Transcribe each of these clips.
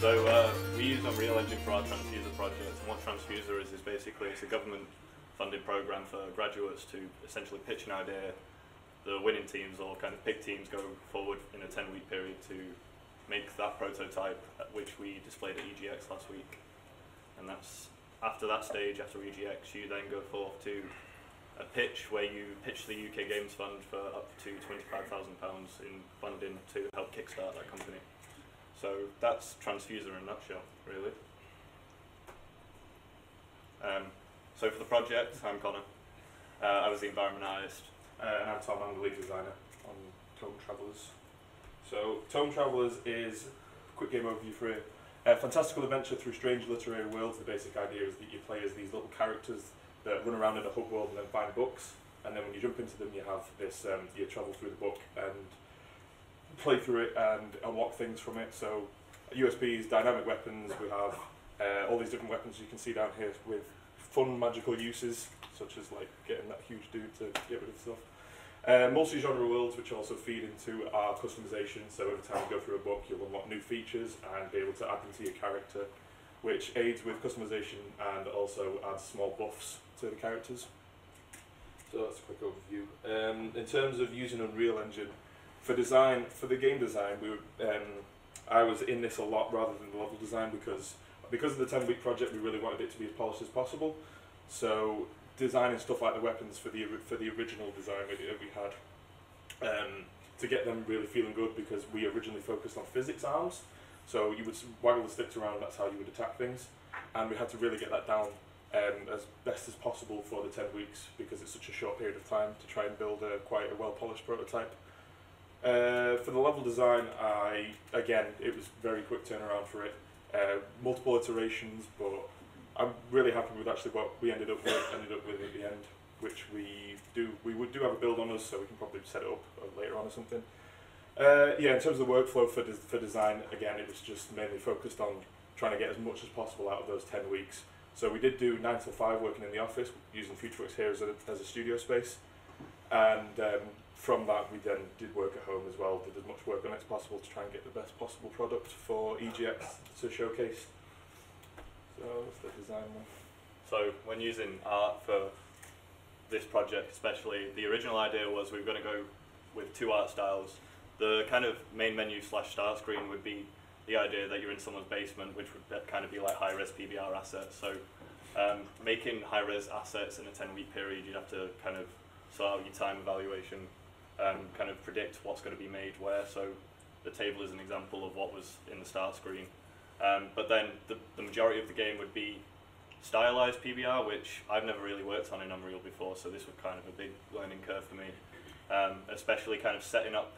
So we used Unreal Engine for our Tranzfuser project, and what Tranzfuser is basically it's a government-funded program for graduates to essentially pitch an idea. The winning teams or kind of pick teams go forward in a 10-week period to make that prototype, which we displayed at EGX last week. And that's after that stage, after EGX, you then go forth to a pitch where you pitch the UK Games Fund for up to £25,000 in funding to help kickstart that company. So that's Tranzfuser in a nutshell, really. So for the project, I'm Connor. I was the environment artist. And I'm Tom, I'm the lead designer on Tome Travellers. So Tome Travellers is, quick game overview for you, a fantastical adventure through strange literary worlds. The basic idea is that you play as these little characters that run around in a hub world and then find books, and then when you jump into them you have this, you travel through the book and play through it and unlock things from it. So USPs, dynamic weapons, we have all these different weapons you can see down here with fun magical uses, such as like getting that huge dude to get rid of stuff. Multi-genre worlds which also feed into our customization, so every time you go through a book you'll unlock new features and be able to add them to your character, which aids with customization and also adds small buffs to the characters. So that's a quick overview. In terms of using Unreal Engine, for design, for the game design, we were, I was in this a lot rather than the level design because of the 10-week project we really wanted it to be as polished as possible. So designing stuff like the weapons for the original design we had, to get them really feeling good, because we originally focused on physics arms, so you would waggle the sticks around, that's how you would attack things, and we had to really get that down as best as possible for the 10 weeks because it's such a short period of time to try and build quite a well-polished prototype. For the level design, again, it was very quick turnaround for it, multiple iterations, but I'm really happy with actually what we ended up with at the end, which we do have a build on us, so we can probably set it up later on or something. Yeah, in terms of the workflow for design, again, it was just mainly focused on trying to get as much as possible out of those 10 weeks. So we did do 9 to 5 working in the office, using FutureWorks here as a studio space, and from that we then did work at home as well, did as much work on it as possible to try and get the best possible product for EGX to showcase. So that's the design one. So when using art for this project especially, the original idea was we were going to go with 2 art styles. The kind of main menu / start screen would be the idea that you're in someone's basement, which would kind of be like high-res PBR assets. So making high-res assets in a 10-week period, you'd have to kind of sort out your time evaluation, kind of predict what's going to be made where. So the table is an example of what was in the start screen. But then the majority of the game would be stylized PBR, which I've never really worked on in Unreal before, so this was kind of a big learning curve for me. Especially kind of setting up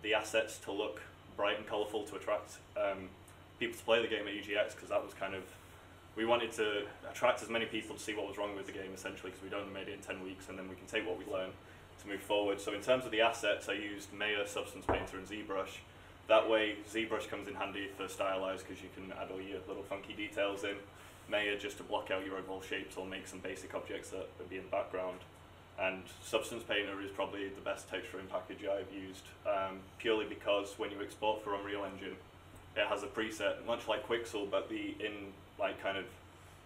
the assets to look bright and colourful to attract people to play the game at EGX, because that was kind of, we wanted to attract as many people to see what was wrong with the game essentially, because we'd only made it in 10 weeks and then we can take what we learn to move forward. So in terms of the assets, I used Maya, Substance Painter and ZBrush. That way, ZBrush comes in handy for stylized because you can add all your little funky details in. Maya just to block out your overall shapes or make some basic objects that would be in the background. And Substance Painter is probably the best texturing package I've used, purely because when you export for Unreal Engine, it has a preset, much like Quixel, but the kind of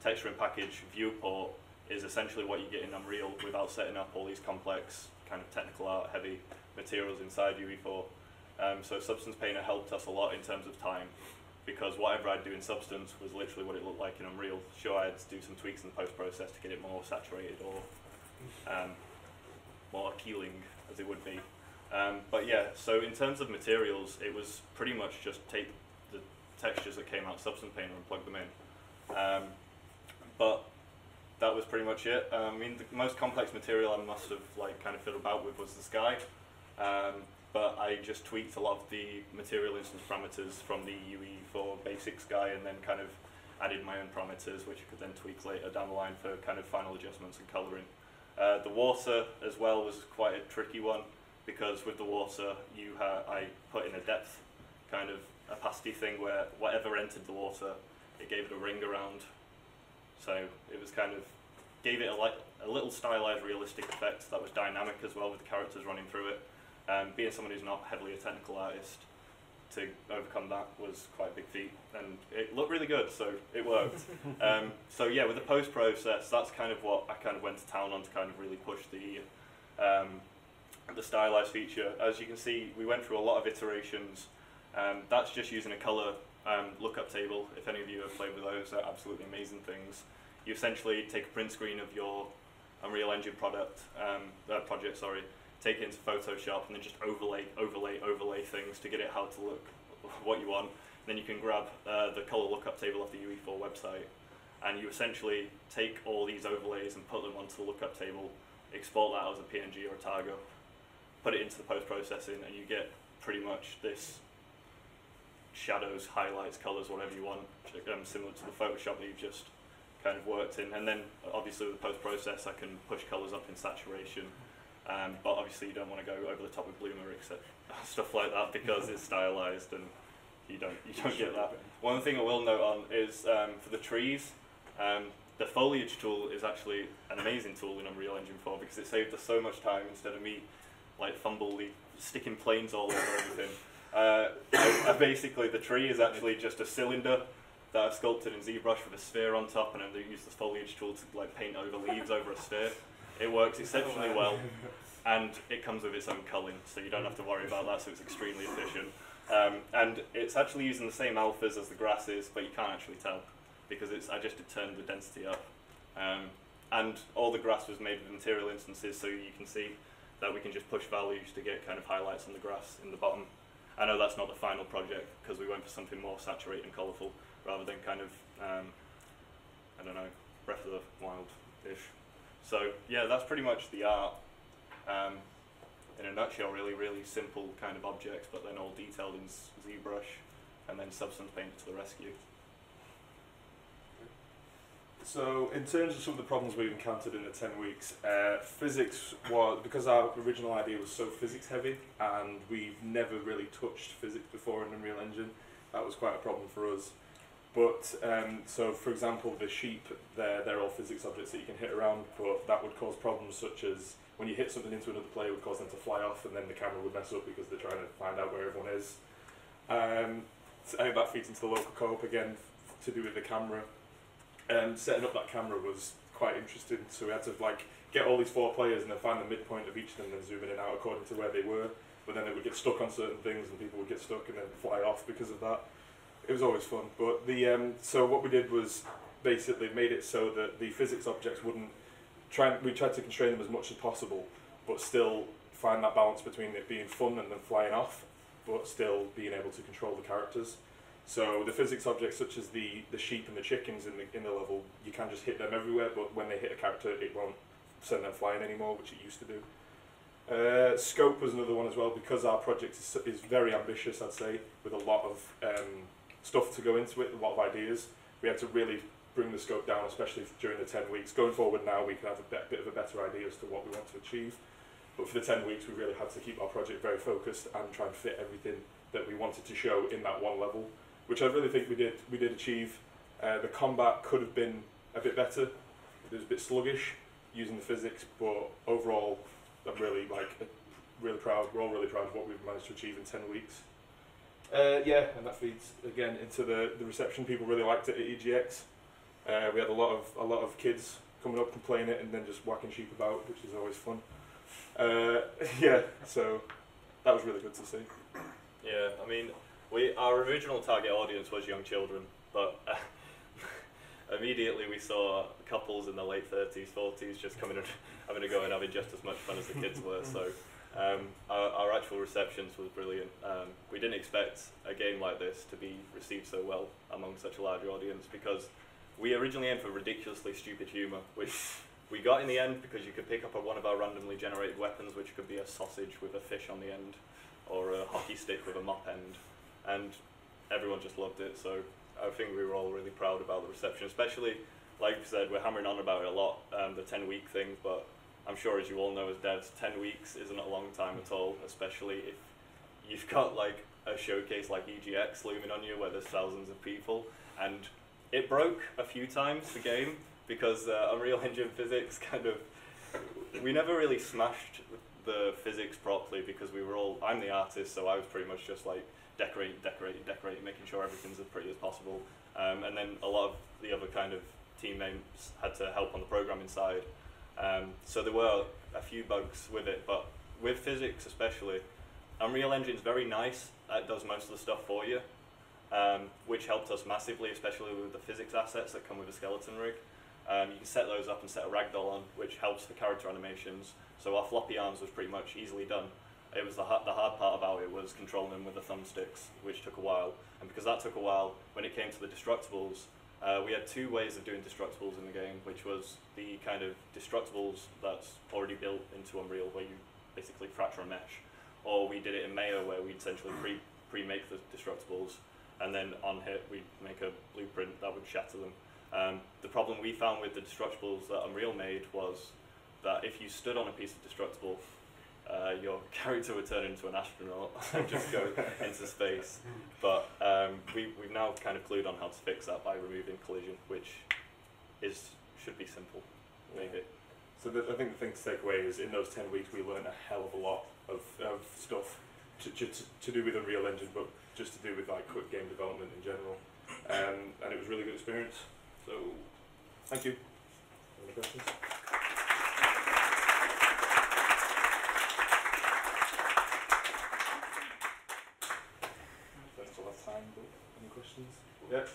texturing package viewport is essentially what you get in Unreal without setting up all these complex kind of technical art heavy materials inside UE4. So Substance Painter helped us a lot in terms of time, because whatever I'd do in Substance was literally what it looked like in Unreal. Sure, I'd do some tweaks in the post-process to get it more saturated or more appealing as it would be. But yeah, so in terms of materials, it was pretty much just take the textures that came out of Substance Painter and plug them in. But that was pretty much it. I mean, the most complex material I must have kind of fiddled about with was the sky. But I just tweaked a lot of the material instance parameters from the UE4 basics guy, and then kind of added my own parameters, which I could then tweak later down the line for kind of final adjustments and colouring. The water as well was quite a tricky one, because with the water I put in a depth kind of opacity thing where whatever entered the water, it gave it a ring around. So it was kind of, gave it a little stylized realistic effect that was dynamic as well with the characters running through it. Being someone who's not heavily a technical artist, to overcome that was quite a big feat, and it looked really good, so it worked. So yeah, with the post process, that's kind of what I kind of went to town on to kind of really push the stylized feature. As you can see, we went through a lot of iterations. That's just using a color lookup table. If any of you have played with those, they're absolutely amazing things. You essentially take a print screen of your Unreal Engine project, sorry, take it into Photoshop, and then just overlay things to get it how to look what you want. And then you can grab the color lookup table off the UE4 website, and you essentially take all these overlays and put them onto the lookup table, export that as a PNG or a Targa, put it into the post-processing, and you get pretty much this shadows, highlights, colors, whatever you want, similar to the Photoshop that you've just kind of worked in. And then obviously with the post-process, I can push colors up in saturation. But obviously you don't want to go over the top of bloomer, except stuff like that, because it's stylized and you don't get that. One thing I will note on is for the trees, the foliage tool is actually an amazing tool in Unreal Engine 4 because it saved us so much time instead of me like fumbly sticking planes all over everything. Basically the tree is actually just a cylinder that I've sculpted in ZBrush with a sphere on top, and then use the foliage tool to like paint over leaves over a sphere. It works exceptionally well, and it comes with its own culling, so you don't have to worry about that, so it's extremely efficient. And it's actually using the same alphas as the grasses, but you can't actually tell, because I just turned the density up. And all the grass was made with material instances, so you can see that we can just push values to get kind of highlights on the grass in the bottom. I know that's not the final project, because we went for something more saturated and colourful, rather than kind of, I don't know, Breath of the Wild-ish. So yeah, that's pretty much the art in a nutshell. Really, really simple kind of objects, but then all detailed in ZBrush, and then Substance Painter to the rescue. So in terms of some of the problems we've encountered in the 10 weeks, physics was, because our original idea was so physics heavy, and we've never really touched physics before in Unreal Engine, that was quite a problem for us. But, so for example, the sheep, they're all physics objects that you can hit around, but that would cause problems such as when you hit something into another player, it would cause them to fly off, and then the camera would mess up because they're trying to find out where everyone is. So I think that feeds into the local co-op again, to do with the camera. Setting up that camera was quite interesting, so we had to like get all these 4 players and then find the midpoint of each of them and then zoom in and out according to where they were, but then it would get stuck on certain things and people would get stuck and then fly off because of that. It was always fun, but the so what we did was basically made it so that the physics objects wouldn't try. We tried to constrain them as much as possible, but still find that balance between it being fun and then flying off, but still being able to control the characters. So the physics objects, such as the sheep and the chickens in the level, you can just hit them everywhere, but when they hit a character, it won't send them flying anymore, which it used to do. Scope was another one as well, because our project is very ambitious, I'd say, with a lot of stuff to go into it, a lot of ideas. We had to really bring the scope down, especially during the 10 weeks. Going forward now, we can have a bit of a better idea as to what we want to achieve. But for the 10 weeks, we really had to keep our project very focused and try and fit everything that we wanted to show in that one level, which I really think we did. We did achieve. The combat could have been a bit better. It was a bit sluggish using the physics, but overall, I'm really proud. We're all really proud of what we've managed to achieve in 10 weeks. Yeah, and that feeds again into the reception. People really liked it at EGX. We had a lot of kids coming up complaining it and then just whacking sheep about, which is always fun. Yeah, so that was really good to see. Yeah, I mean, our original target audience was young children, but immediately we saw couples in the late 30s, 40s just coming and having a go and having just as much fun as the kids were. So. Our actual receptions was brilliant. We didn't expect a game like this to be received so well among such a large audience, because we originally aimed for ridiculously stupid humour, which we got in the end because you could pick up one of our randomly generated weapons, which could be a sausage with a fish on the end, or a hockey stick with a mop end, and everyone just loved it. So I think we were all really proud about the reception, especially, like you said, we're hammering on about it a lot, the 10-week thing, but I'm sure, as you all know as devs, 10 weeks isn't a long time at all, especially if you've got like a showcase like EGX looming on you where there's thousands of people. And it broke a few times, the game, because Unreal Engine physics kind of, we never really smashed the physics properly, because we were all, I'm the artist, so I was pretty much just like decorating, making sure everything's as pretty as possible. And then a lot of the other kind of teammates had to help on the programming side. So there were a few bugs with it, but with physics especially, Unreal Engine's very nice. It does most of the stuff for you, which helped us massively, especially with the physics assets that come with a skeleton rig. You can set those up and set a ragdoll on, which helps the character animations. So our floppy arms was pretty much easily done. It was the hard part about it was controlling them with the thumbsticks, which took a while. And because that took a while, when it came to the destructibles, we had two ways of doing destructibles in the game, which was the kind of destructibles that's already built into Unreal, where you basically fracture a mesh. Or we did it in Maya, where we essentially pre-make the destructibles, and then on hit, we'd make a blueprint that would shatter them. The problem we found with the destructibles that Unreal made was that if you stood on a piece of destructible, your character would turn into an astronaut and just go into space. But we've now kind of clued on how to fix that by removing collision, which should be simple. Yeah. Maybe. So I think the thing to take away is in those 10 weeks we learned a hell of a lot of stuff to do with Unreal Engine, but just to do with like quick game development in general. And it was a really good experience. So thank you. Any questions? Any questions? Yeah.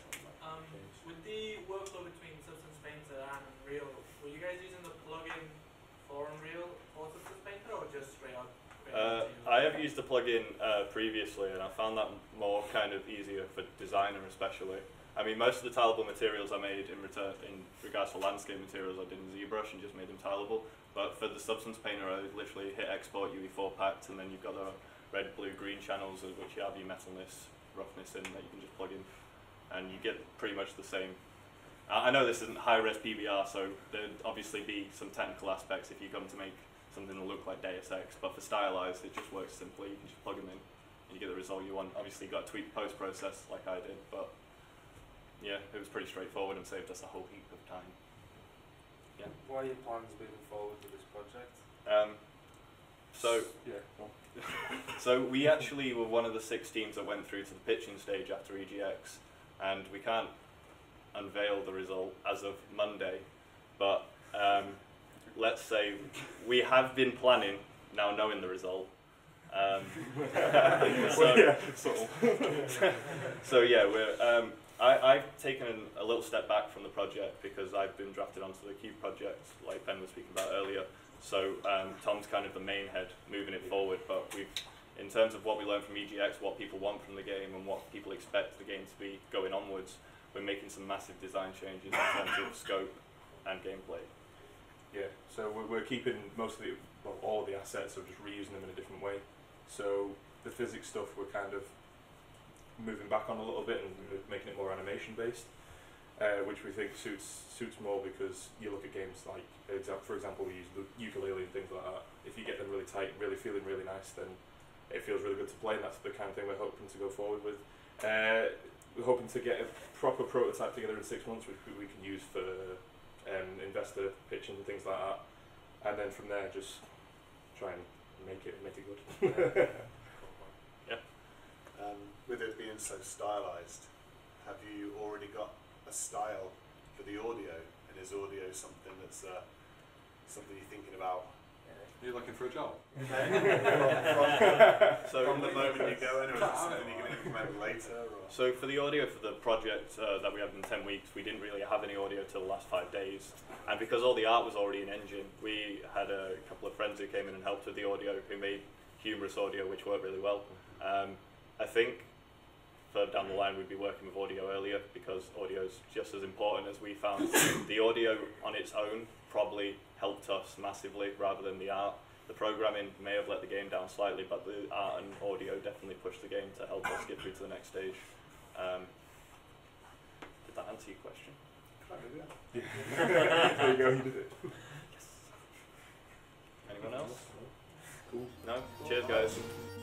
With the workflow between Substance Painter and Unreal, were you guys using the plugin for Unreal or Substance Painter, or just straight up? I have used the plugin previously, and I found that more kind of easier for designer especially. I mean, most of the tileable materials I made in regards to landscape materials, I did in ZBrush and just made them tileable. But for the Substance Painter, I literally hit export UE4 packed, and then you've got the red, blue, green channels, which you have your metalness, roughness in that you can just plug in, and you get pretty much the same. I know this isn't high-res PBR, so there'd obviously be some technical aspects if you come to make something that look like Deus Ex, but for stylized, it just works simply. You can just plug them in, and you get the result you want. Obviously, you got to tweak post-process like I did, but yeah, it was pretty straightforward and saved us a whole heap of time. Yeah. What are your plans moving forward with this project? So yeah. Well. So we actually were one of the 6 teams that went through to the pitching stage after EGX, and we can't unveil the result as of Monday, but let's say we have been planning, now knowing the result. So yeah, we're, I've taken a little step back from the project because I've been drafted onto the Cube project, like Ben was speaking about earlier. So Tom's kind of the main head moving it forward, but we've, in terms of what we learned from EGX, what people want from the game and what people expect the game to be going onwards, we're making some massive design changes in terms of scope and gameplay. Yeah, so we're keeping most of the, well, all of the assets, so just reusing them in a different way. So the physics stuff we're kind of moving back on a little bit and making it more animation based. Which we think suits more, because you look at games like, for example, we use the ukulele and things like that. If you get them really tight, really feeling really nice, then it feels really good to play, and that's the kind of thing we're hoping to go forward with. We're hoping to get a proper prototype together in 6 months, which we can use for investor pitching and things like that. And then from there, just try and make it good. Yeah. With it being so stylized, have you already got a style for the audio, and is audio something that's something you're thinking about? You're looking for a job. So from the moment you go in, or is it something you're going to implement later? Or? So for the audio for the project that we had in 10 weeks, we didn't really have any audio till the last 5 days, and because all the art was already in Engine, we had a couple of friends who came in and helped with the audio, who made humorous audio, which worked really well. I think further down the line we'd be working with audio earlier, because audio is just as important as we found. The audio on its own probably helped us massively rather than the art. The programming may have let the game down slightly, but the art and audio definitely pushed the game to help us get through to the next stage. Did that answer your question? Yeah. There you go, you did it. Yes. Anyone else? Cool. No? Cheers guys.